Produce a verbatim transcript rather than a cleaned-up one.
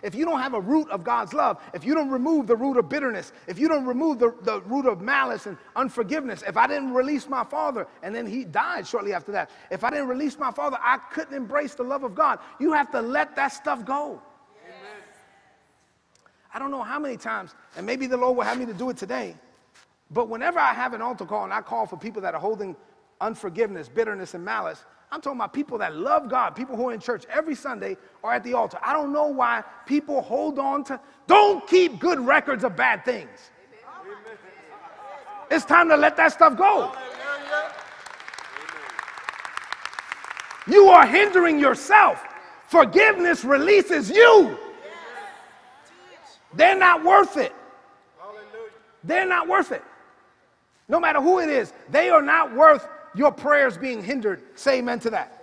If you don't have a root of God's love, if you don't remove the root of bitterness, if you don't remove the, the root of malice and unforgiveness, if I didn't release my father, and then he died shortly after that, if I didn't release my father, I couldn't embrace the love of God. You have to let that stuff go. Yes. I don't know how many times, and maybe the Lord will have me to do it today, but whenever I have an altar call and I call for people that are holding unforgiveness, bitterness, and malice, I'm talking about people that love God, people who are in church every Sunday or at the altar. I don't know why people hold on to, don't keep good records of bad things. Amen. It's time to let that stuff go. Hallelujah. You are hindering yourself. Forgiveness releases you. They're not worth it. Hallelujah. They're not worth it. No matter who it is, they are not worth your prayers being hindered. Say amen to that.